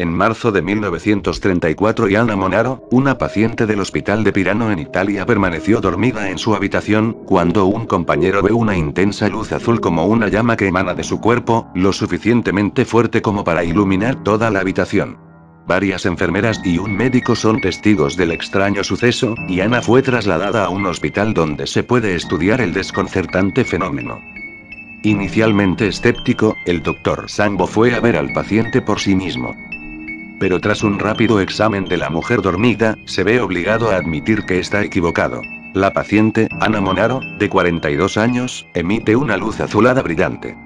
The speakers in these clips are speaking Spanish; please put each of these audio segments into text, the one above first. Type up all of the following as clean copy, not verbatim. En marzo de 1934, Ana Monaro, una paciente del hospital de Pirano en Italia, permaneció dormida en su habitación, cuando un compañero ve una intensa luz azul como una llama que emana de su cuerpo, lo suficientemente fuerte como para iluminar toda la habitación. Varias enfermeras y un médico son testigos del extraño suceso, y Ana fue trasladada a un hospital donde se puede estudiar el desconcertante fenómeno. Inicialmente escéptico, el doctor Sambo fue a ver al paciente por sí mismo. Pero tras un rápido examen de la mujer dormida, se ve obligado a admitir que está equivocado. La paciente, Ana Monaro, de 42 años, emite una luz azulada brillante.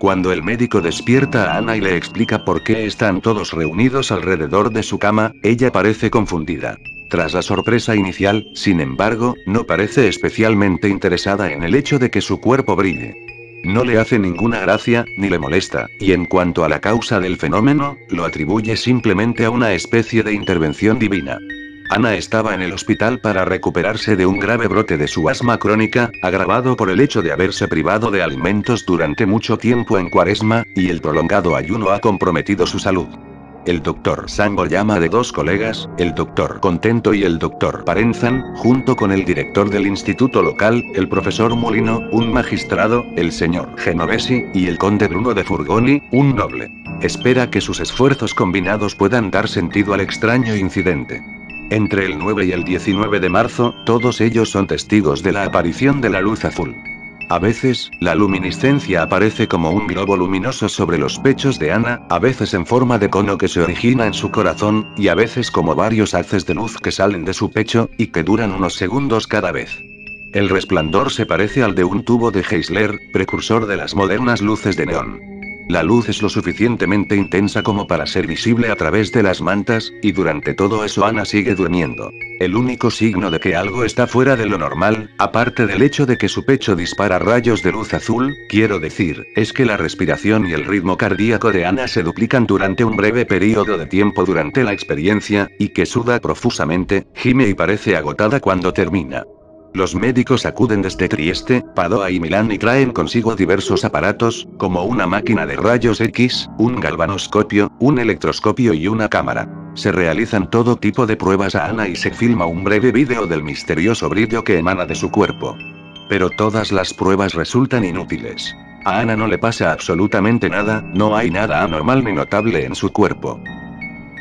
Cuando el médico despierta a Ana y le explica por qué están todos reunidos alrededor de su cama, ella parece confundida. Tras la sorpresa inicial, sin embargo, no parece especialmente interesada en el hecho de que su cuerpo brille. No le hace ninguna gracia, ni le molesta, y en cuanto a la causa del fenómeno, lo atribuye simplemente a una especie de intervención divina. Ana estaba en el hospital para recuperarse de un grave brote de su asma crónica, agravado por el hecho de haberse privado de alimentos durante mucho tiempo en Cuaresma, y el prolongado ayuno ha comprometido su salud. El doctor Sangoyama de dos colegas, el doctor Contento y el doctor Parenzan, junto con el director del instituto local, el profesor Molino, un magistrado, el señor Genovesi, y el conde Bruno de Furgoni, un noble. Espera que sus esfuerzos combinados puedan dar sentido al extraño incidente. Entre el 9 y el 19 de marzo, todos ellos son testigos de la aparición de la luz azul. A veces, la luminiscencia aparece como un globo luminoso sobre los pechos de Ana, a veces en forma de cono que se origina en su corazón, y a veces como varios haces de luz que salen de su pecho, y que duran unos segundos cada vez. El resplandor se parece al de un tubo de Geisler, precursor de las modernas luces de neón. La luz es lo suficientemente intensa como para ser visible a través de las mantas, y durante todo eso Ana sigue durmiendo. El único signo de que algo está fuera de lo normal, aparte del hecho de que su pecho dispara rayos de luz azul, quiero decir, es que la respiración y el ritmo cardíaco de Ana se duplican durante un breve periodo de tiempo durante la experiencia, y que suda profusamente, gime y parece agotada cuando termina. Los médicos acuden desde Trieste, Padua y Milán y traen consigo diversos aparatos, como una máquina de rayos X, un galvanoscopio, un electroscopio y una cámara. Se realizan todo tipo de pruebas a Ana y se filma un breve vídeo del misterioso brillo que emana de su cuerpo. Pero todas las pruebas resultan inútiles. A Ana no le pasa absolutamente nada, no hay nada anormal ni notable en su cuerpo.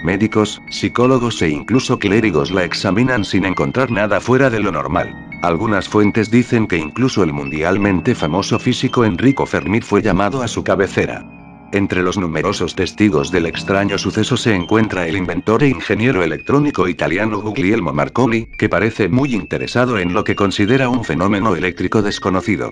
Médicos, psicólogos e incluso clérigos la examinan sin encontrar nada fuera de lo normal. Algunas fuentes dicen que incluso el mundialmente famoso físico Enrico Fermi fue llamado a su cabecera. Entre los numerosos testigos del extraño suceso se encuentra el inventor e ingeniero electrónico italiano Guglielmo Marconi, que parece muy interesado en lo que considera un fenómeno eléctrico desconocido.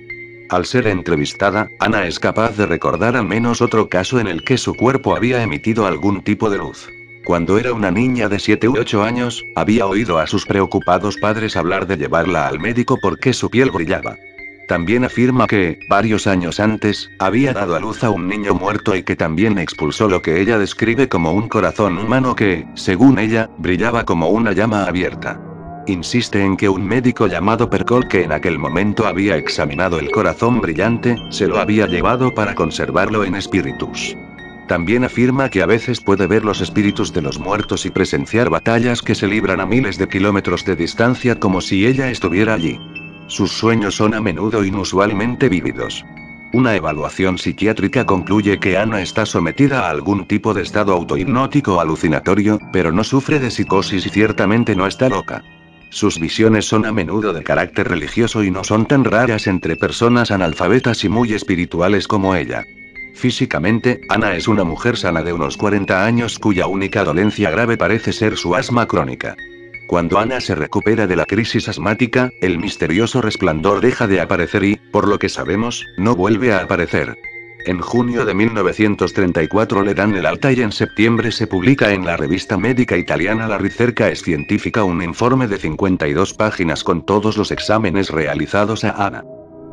Al ser entrevistada, Ana es capaz de recordar al menos otro caso en el que su cuerpo había emitido algún tipo de luz. Cuando era una niña de 7 u 8 años, había oído a sus preocupados padres hablar de llevarla al médico porque su piel brillaba. También afirma que, varios años antes, había dado a luz a un niño muerto y que también expulsó lo que ella describe como un corazón humano que, según ella, brillaba como una llama abierta. Insiste en que un médico llamado Percol, que en aquel momento había examinado el corazón brillante, se lo había llevado para conservarlo en espíritus. También afirma que a veces puede ver los espíritus de los muertos y presenciar batallas que se libran a miles de kilómetros de distancia como si ella estuviera allí. Sus sueños son a menudo inusualmente vívidos. Una evaluación psiquiátrica concluye que Ana está sometida a algún tipo de estado autohipnótico o alucinatorio, pero no sufre de psicosis y ciertamente no está loca. Sus visiones son a menudo de carácter religioso y no son tan raras entre personas analfabetas y muy espirituales como ella. Físicamente, Ana es una mujer sana de unos 40 años cuya única dolencia grave parece ser su asma crónica. Cuando Ana se recupera de la crisis asmática, el misterioso resplandor deja de aparecer y, por lo que sabemos, no vuelve a aparecer. En junio de 1934 le dan el alta y en septiembre se publica en la revista médica italiana La Ricerca Scientifica un informe de 52 páginas con todos los exámenes realizados a Ana.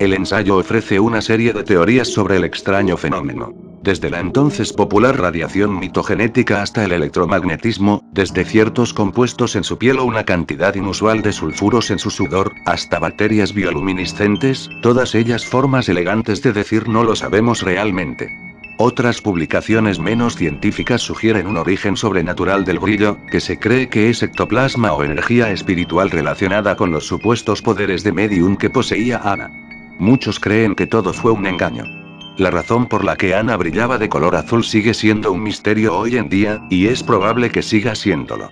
El ensayo ofrece una serie de teorías sobre el extraño fenómeno. Desde la entonces popular radiación mitogenética hasta el electromagnetismo, desde ciertos compuestos en su piel o una cantidad inusual de sulfuros en su sudor, hasta bacterias bioluminiscentes, todas ellas formas elegantes de decir no lo sabemos realmente. Otras publicaciones menos científicas sugieren un origen sobrenatural del brillo, que se cree que es ectoplasma o energía espiritual relacionada con los supuestos poderes de medium que poseía Ana. Muchos creen que todo fue un engaño. La razón por la que Ana brillaba de color azul sigue siendo un misterio hoy en día, y es probable que siga siéndolo.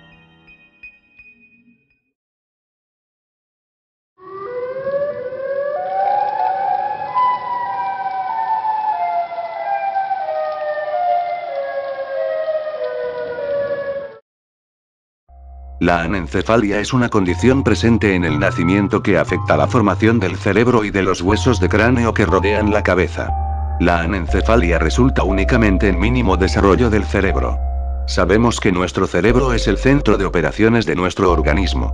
La anencefalia es una condición presente en el nacimiento que afecta la formación del cerebro y de los huesos de cráneo que rodean la cabeza. La anencefalia resulta únicamente en mínimo desarrollo del cerebro. Sabemos que nuestro cerebro es el centro de operaciones de nuestro organismo.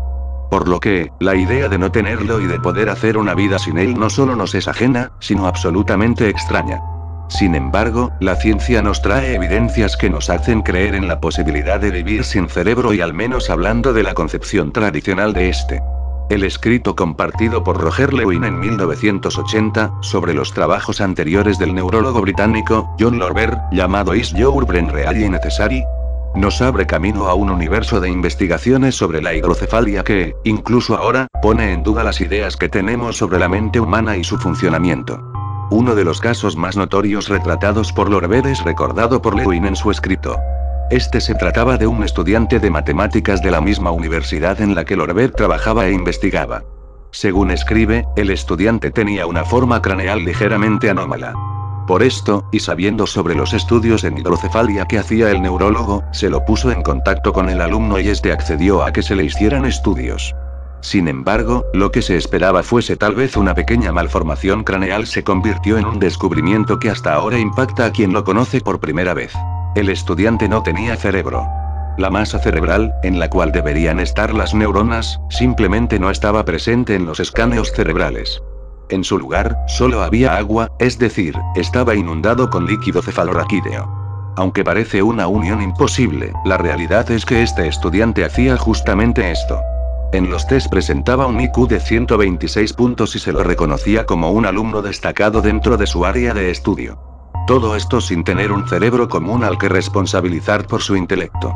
Por lo que, la idea de no tenerlo y de poder hacer una vida sin él no solo nos es ajena, sino absolutamente extraña. Sin embargo, la ciencia nos trae evidencias que nos hacen creer en la posibilidad de vivir sin cerebro y al menos hablando de la concepción tradicional de este. El escrito compartido por Roger Lewin en 1980, sobre los trabajos anteriores del neurólogo británico, John Lorber, llamado Is Your Brain Really Necessary?, nos abre camino a un universo de investigaciones sobre la hidrocefalia que, incluso ahora, pone en duda las ideas que tenemos sobre la mente humana y su funcionamiento. Uno de los casos más notorios retratados por Lorber es recordado por Lewin en su escrito. Este se trataba de un estudiante de matemáticas de la misma universidad en la que Lorber trabajaba e investigaba. Según escribe, el estudiante tenía una forma craneal ligeramente anómala. Por esto, y sabiendo sobre los estudios en hidrocefalia que hacía el neurólogo, se lo puso en contacto con el alumno y este accedió a que se le hicieran estudios. Sin embargo, lo que se esperaba fuese tal vez una pequeña malformación craneal se convirtió en un descubrimiento que hasta ahora impacta a quien lo conoce por primera vez. El estudiante no tenía cerebro. La masa cerebral, en la cual deberían estar las neuronas, simplemente no estaba presente en los escáneos cerebrales. En su lugar, solo había agua, es decir, estaba inundado con líquido cefalorraquídeo. Aunque parece una unión imposible, la realidad es que este estudiante hacía justamente esto. En los test presentaba un IQ de 126 puntos y se lo reconocía como un alumno destacado dentro de su área de estudio. Todo esto sin tener un cerebro común al que responsabilizar por su intelecto.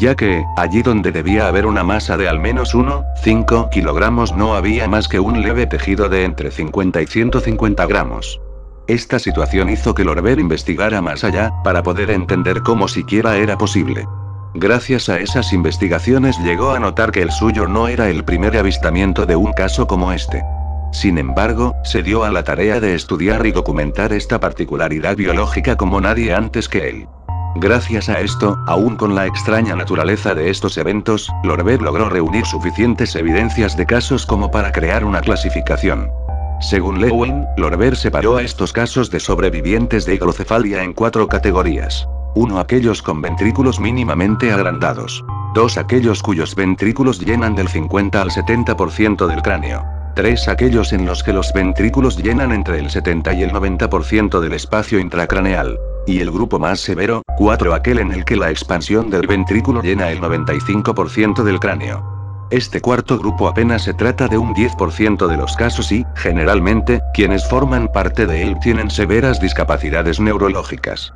Ya que, allí donde debía haber una masa de al menos 1,5 kilogramos no había más que un leve tejido de entre 50 y 150 gramos. Esta situación hizo que Lorber investigara más allá, para poder entender cómo siquiera era posible. Gracias a esas investigaciones llegó a notar que el suyo no era el primer avistamiento de un caso como este. Sin embargo, se dio a la tarea de estudiar y documentar esta particularidad biológica como nadie antes que él. Gracias a esto, aún con la extraña naturaleza de estos eventos, Lorber logró reunir suficientes evidencias de casos como para crear una clasificación. Según Lewin, Lorber separó a estos casos de sobrevivientes de hidrocefalia en 4 categorías. 1. Aquellos con ventrículos mínimamente agrandados. 2. Aquellos cuyos ventrículos llenan del 50 al 70% del cráneo. 3. Aquellos en los que los ventrículos llenan entre el 70 y el 90% del espacio intracraneal. Y el grupo más severo, 4. Aquel en el que la expansión del ventrículo llena el 95% del cráneo. Este cuarto grupo apenas se trata de un 10% de los casos y, generalmente, quienes forman parte de él tienen severas discapacidades neurológicas.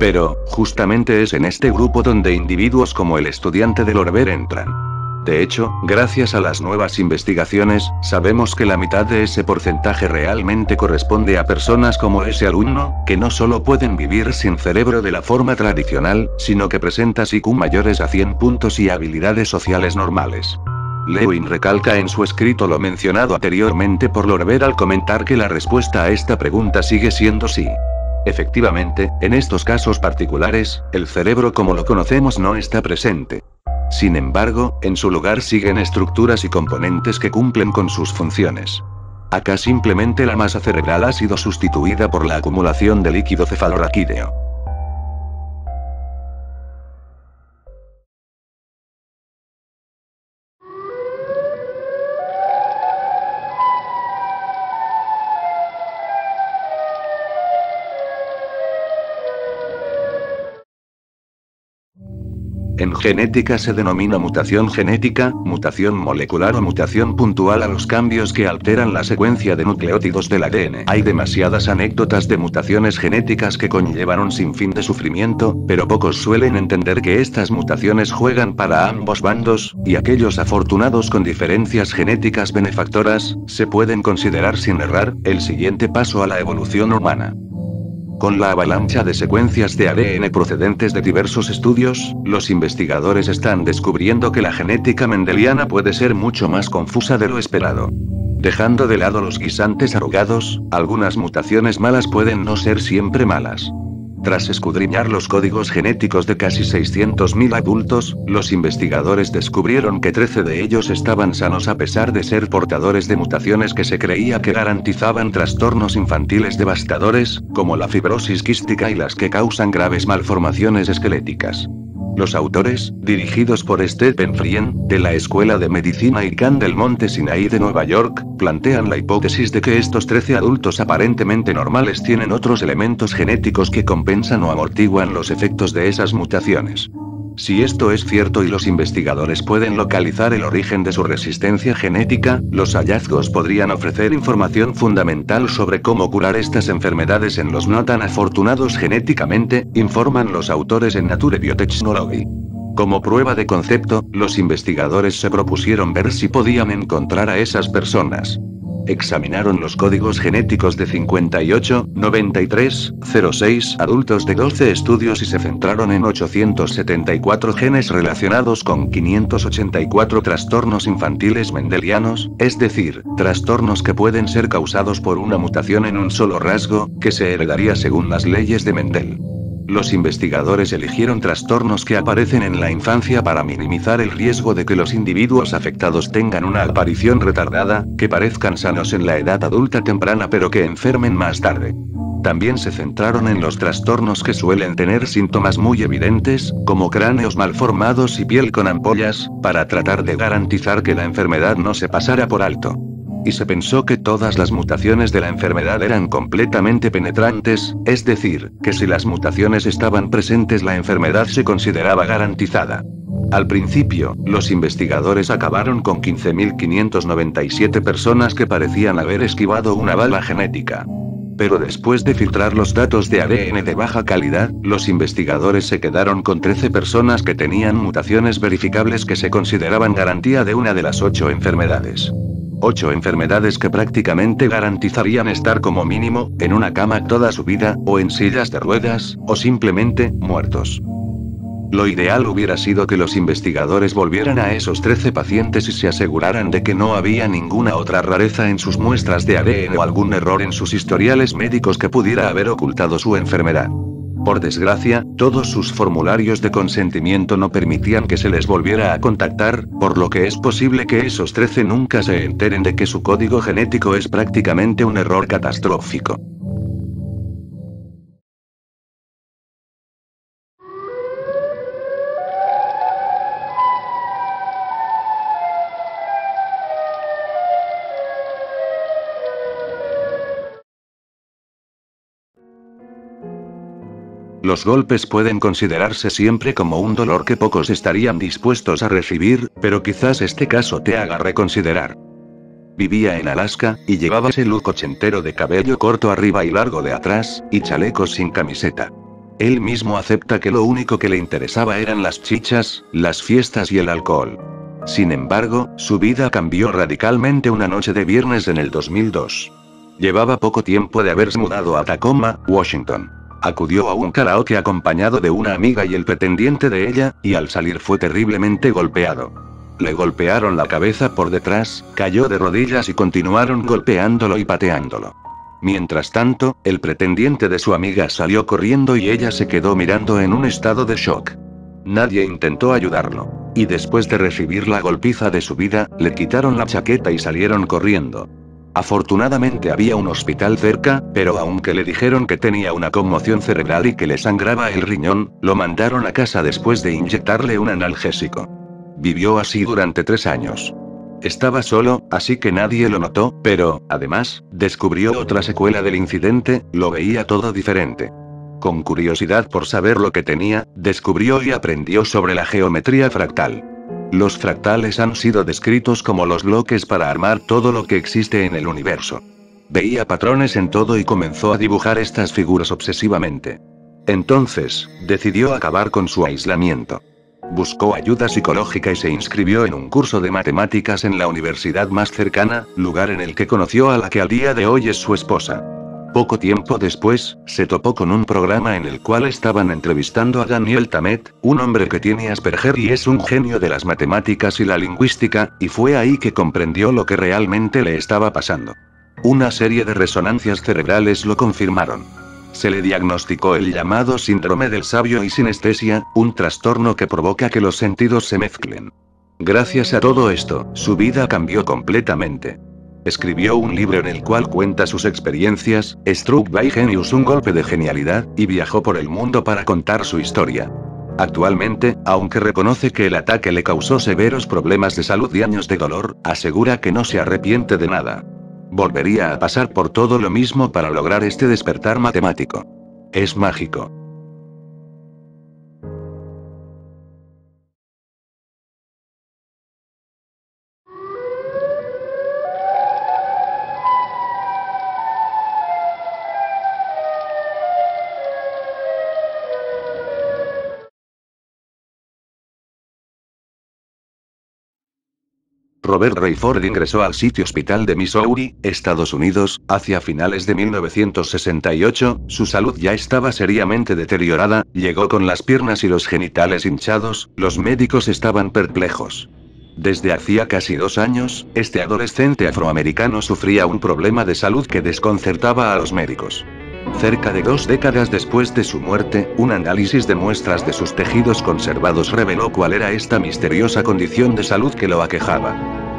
Pero, justamente es en este grupo donde individuos como el estudiante de Lorber entran. De hecho, gracias a las nuevas investigaciones, sabemos que la mitad de ese porcentaje realmente corresponde a personas como ese alumno, que no solo pueden vivir sin cerebro de la forma tradicional, sino que presenta IQ mayores a 100 puntos y habilidades sociales normales. Lewin recalca en su escrito lo mencionado anteriormente por Lorber al comentar que la respuesta a esta pregunta sigue siendo sí. Efectivamente, en estos casos particulares, el cerebro como lo conocemos no está presente. Sin embargo, en su lugar siguen estructuras y componentes que cumplen con sus funciones. Acá simplemente la masa cerebral ha sido sustituida por la acumulación de líquido cefalorraquídeo. En genética se denomina mutación genética, mutación molecular o mutación puntual a los cambios que alteran la secuencia de nucleótidos del ADN. Hay demasiadas anécdotas de mutaciones genéticas que conllevan un sinfín de sufrimiento, pero pocos suelen entender que estas mutaciones juegan para ambos bandos, y aquellos afortunados con diferencias genéticas benefactoras, se pueden considerar sin errar, el siguiente paso a la evolución humana. Con la avalancha de secuencias de ADN procedentes de diversos estudios, los investigadores están descubriendo que la genética mendeliana puede ser mucho más confusa de lo esperado. Dejando de lado los guisantes arrugados, algunas mutaciones malas pueden no ser siempre malas. Tras escudriñar los códigos genéticos de casi 600.000 adultos, los investigadores descubrieron que 13 de ellos estaban sanos a pesar de ser portadores de mutaciones que se creía que garantizaban trastornos infantiles devastadores, como la fibrosis quística y las que causan graves malformaciones esqueléticas. Los autores, dirigidos por Stephen Friend, de la Escuela de Medicina Icahn del Monte Sinaí de Nueva York, plantean la hipótesis de que estos 13 adultos aparentemente normales tienen otros elementos genéticos que compensan o amortiguan los efectos de esas mutaciones. Si esto es cierto y los investigadores pueden localizar el origen de su resistencia genética, los hallazgos podrían ofrecer información fundamental sobre cómo curar estas enfermedades en los no tan afortunados genéticamente, informan los autores en Nature Biotechnology. Como prueba de concepto, los investigadores se propusieron ver si podían encontrar a esas personas. Examinaron los códigos genéticos de 58, 93, 06 adultos de 12 estudios y se centraron en 874 genes relacionados con 584 trastornos infantiles mendelianos, es decir, trastornos que pueden ser causados por una mutación en un solo rasgo, que se heredaría según las leyes de Mendel. Los investigadores eligieron trastornos que aparecen en la infancia para minimizar el riesgo de que los individuos afectados tengan una aparición retardada, que parezcan sanos en la edad adulta temprana pero que enfermen más tarde. También se centraron en los trastornos que suelen tener síntomas muy evidentes, como cráneos malformados y piel con ampollas, para tratar de garantizar que la enfermedad no se pasara por alto. Y se pensó que todas las mutaciones de la enfermedad eran completamente penetrantes, es decir, que si las mutaciones estaban presentes la enfermedad se consideraba garantizada. Al principio, los investigadores acabaron con 15.597 personas que parecían haber esquivado una bala genética. Pero después de filtrar los datos de ADN de baja calidad, los investigadores se quedaron con 13 personas que tenían mutaciones verificables que se consideraban garantía de una de las 8 enfermedades. 8 enfermedades que prácticamente garantizarían estar como mínimo, en una cama toda su vida, o en sillas de ruedas, o simplemente, muertos. Lo ideal hubiera sido que los investigadores volvieran a esos 13 pacientes y se aseguraran de que no había ninguna otra rareza en sus muestras de ADN o algún error en sus historiales médicos que pudiera haber ocultado su enfermedad. Por desgracia, todos sus formularios de consentimiento no permitían que se les volviera a contactar, por lo que es posible que esos 13 nunca se enteren de que su código genético es prácticamente un error catastrófico. Los golpes pueden considerarse siempre como un dolor que pocos estarían dispuestos a recibir, pero quizás este caso te haga reconsiderar. Vivía en Alaska, y llevaba ese look ochentero de cabello corto arriba y largo de atrás, y chalecos sin camiseta. Él mismo acepta que lo único que le interesaba eran las chichas, las fiestas y el alcohol. Sin embargo, su vida cambió radicalmente una noche de viernes en el 2002. Llevaba poco tiempo de haberse mudado a Tacoma, Washington. Acudió a un karaoke acompañado de una amiga y el pretendiente de ella, y al salir fue terriblemente golpeado. Le golpearon la cabeza por detrás, cayó de rodillas y continuaron golpeándolo y pateándolo. Mientras tanto, el pretendiente de su amiga salió corriendo y ella se quedó mirando en un estado de shock. Nadie intentó ayudarlo. Y después de recibir la golpiza de su vida, le quitaron la chaqueta y salieron corriendo. Afortunadamente había un hospital cerca, pero aunque le dijeron que tenía una conmoción cerebral y que le sangraba el riñón, lo mandaron a casa después de inyectarle un analgésico. Vivió así durante 3 años. Estaba solo, así que nadie lo notó, pero, además, descubrió otra secuela del incidente, lo veía todo diferente. Con curiosidad por saber lo que tenía, descubrió y aprendió sobre la geometría fractal. Los fractales han sido descritos como los bloques para armar todo lo que existe en el universo. Veía patrones en todo y comenzó a dibujar estas figuras obsesivamente. Entonces, decidió acabar con su aislamiento. Buscó ayuda psicológica y se inscribió en un curso de matemáticas en la universidad más cercana, lugar en el que conoció a la que al día de hoy es su esposa. Poco tiempo después, se topó con un programa en el cual estaban entrevistando a Daniel Tammet, un hombre que tiene Asperger y es un genio de las matemáticas y la lingüística, y fue ahí que comprendió lo que realmente le estaba pasando. Una serie de resonancias cerebrales lo confirmaron. Se le diagnosticó el llamado síndrome del sabio y sinestesia, un trastorno que provoca que los sentidos se mezclen. Gracias a todo esto, su vida cambió completamente. Escribió un libro en el cual cuenta sus experiencias, Struck by Genius, un golpe de genialidad, y viajó por el mundo para contar su historia. Actualmente, aunque reconoce que el ataque le causó severos problemas de salud y años de dolor, asegura que no se arrepiente de nada. Volvería a pasar por todo lo mismo para lograr este despertar matemático. Es mágico. Robert Rayford ingresó al City Hospital de Missouri, Estados Unidos, hacia finales de 1968, su salud ya estaba seriamente deteriorada, llegó con las piernas y los genitales hinchados, los médicos estaban perplejos. Desde hacía casi 2 años, este adolescente afroamericano sufría un problema de salud que desconcertaba a los médicos. Cerca de 2 décadas después de su muerte, un análisis de muestras de sus tejidos conservados reveló cuál era esta misteriosa condición de salud que lo aquejaba.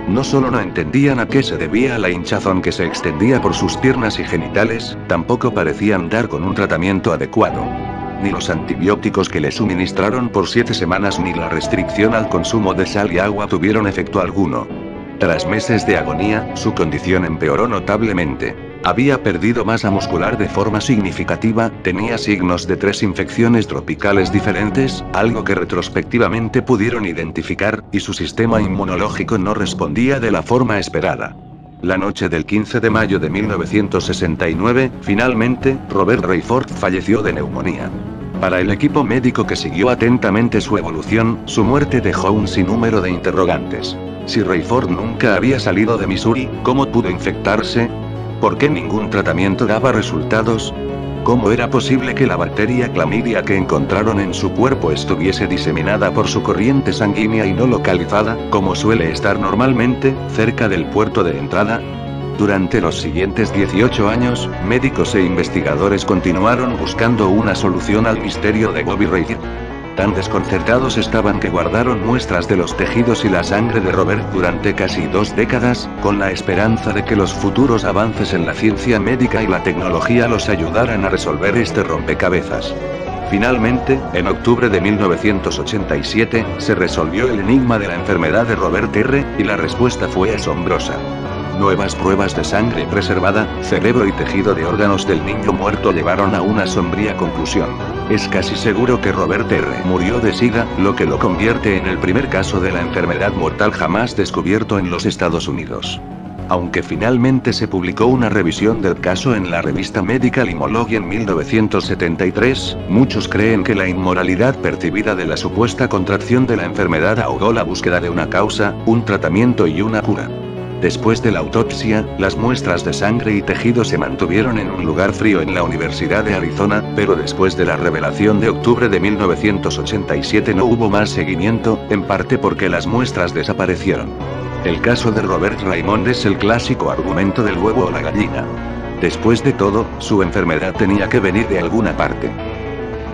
No solo no entendían a qué se debía la hinchazón que se extendía por sus piernas y genitales, tampoco parecían dar con un tratamiento adecuado. Ni los antibióticos que le suministraron por 7 semanas ni la restricción al consumo de sal y agua tuvieron efecto alguno. Tras meses de agonía, su condición empeoró notablemente. Había perdido masa muscular de forma significativa, tenía signos de 3 infecciones tropicales diferentes, algo que retrospectivamente pudieron identificar, y su sistema inmunológico no respondía de la forma esperada. La noche del 15 de mayo de 1969, finalmente, Robert Rayford falleció de neumonía. Para el equipo médico que siguió atentamente su evolución, su muerte dejó un sinnúmero de interrogantes. Si Rayford nunca había salido de Missouri, ¿cómo pudo infectarse? ¿Por qué ningún tratamiento daba resultados? ¿Cómo era posible que la bacteria clamidia que encontraron en su cuerpo estuviese diseminada por su corriente sanguínea y no localizada, como suele estar normalmente, cerca del puerto de entrada? Durante los siguientes 18 años, médicos e investigadores continuaron buscando una solución al misterio de Bobby Reid. Tan desconcertados estaban que guardaron muestras de los tejidos y la sangre de Robert durante casi 2 décadas, con la esperanza de que los futuros avances en la ciencia médica y la tecnología los ayudaran a resolver este rompecabezas. Finalmente, en octubre de 1987, se resolvió el enigma de la enfermedad de Robert R., y la respuesta fue asombrosa. Nuevas pruebas de sangre preservada, cerebro y tejido de órganos del niño muerto llevaron a una sombría conclusión. Es casi seguro que Robert R. murió de SIDA, lo que lo convierte en el primer caso de la enfermedad mortal jamás descubierto en los Estados Unidos. Aunque finalmente se publicó una revisión del caso en la revista Medical Immunology en 1973, muchos creen que la inmoralidad percibida de la supuesta contracción de la enfermedad ahogó la búsqueda de una causa, un tratamiento y una cura. Después de la autopsia, las muestras de sangre y tejido se mantuvieron en un lugar frío en la Universidad de Arizona, pero después de la revelación de octubre de 1987 no hubo más seguimiento, en parte porque las muestras desaparecieron. El caso de Robert Raymond es el clásico argumento del huevo o la gallina. Después de todo, su enfermedad tenía que venir de alguna parte.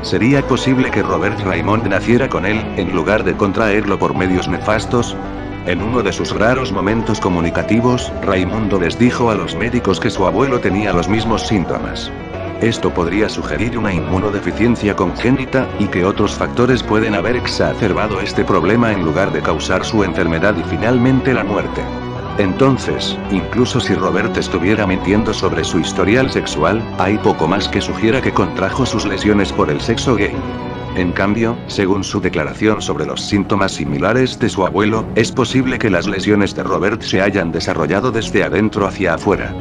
¿Sería posible que Robert Raymond naciera con él, en lugar de contraerlo por medios nefastos? En uno de sus raros momentos comunicativos, Raimundo les dijo a los médicos que su abuelo tenía los mismos síntomas. Esto podría sugerir una inmunodeficiencia congénita, y que otros factores pueden haber exacerbado este problema en lugar de causar su enfermedad y finalmente la muerte. Entonces, incluso si Robert estuviera mintiendo sobre su historial sexual, hay poco más que sugiera que contrajo sus lesiones por el sexo gay. En cambio, según su declaración sobre los síntomas similares de su abuelo, es posible que las lesiones de Robert se hayan desarrollado desde adentro hacia afuera.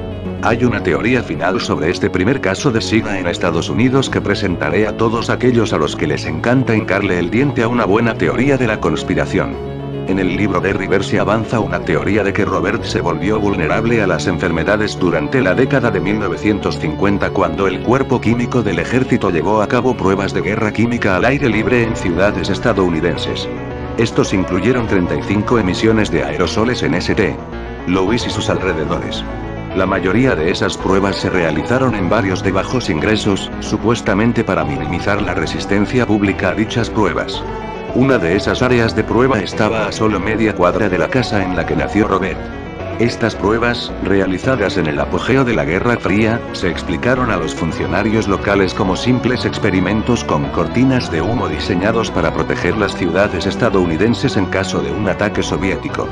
Hay una teoría final sobre este primer caso de SIDA en Estados Unidos que presentaré a todos aquellos a los que les encanta hincarle el diente a una buena teoría de la conspiración. En el libro de River se avanza una teoría de que Robert se volvió vulnerable a las enfermedades durante la década de 1950 cuando el cuerpo químico del ejército llevó a cabo pruebas de guerra química al aire libre en ciudades estadounidenses. Estos incluyeron 35 emisiones de aerosoles en St. Louis y sus alrededores. La mayoría de esas pruebas se realizaron en barrios de bajos ingresos, supuestamente para minimizar la resistencia pública a dichas pruebas. Una de esas áreas de prueba estaba a solo media cuadra de la casa en la que nació Robert. Estas pruebas, realizadas en el apogeo de la Guerra Fría, se explicaron a los funcionarios locales como simples experimentos con cortinas de humo diseñados para proteger las ciudades estadounidenses en caso de un ataque soviético.